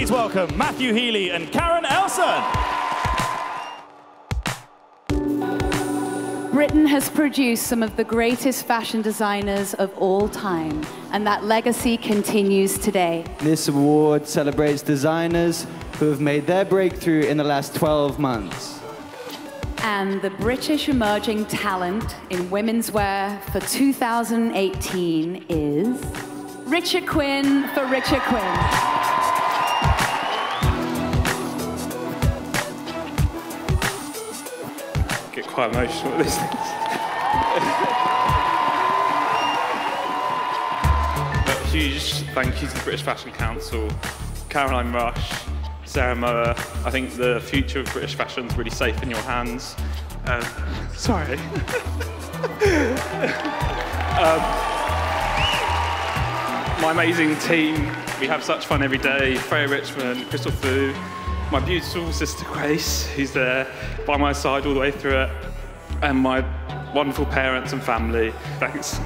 please welcome Matthew Healy and Karen Elson. Britain has produced some of the greatest fashion designers of all time, and that legacy continues today. This award celebrates designers who have made their breakthrough in the last 12 months. And the British Emerging Talent in Women's Wear for 2018 is Richard Quinn for Richard Quinn. I get quite emotional at this. But huge thank you to the British Fashion Council, Caroline Rush, Sarah Miller. I think the future of British fashion is really safe in your hands. Sorry. My amazing team. We have such fun every day. Freya Richmond, Crystal Foo, my beautiful sister Grace, who's there by my side all the way through it, and my wonderful parents and family. Thanks.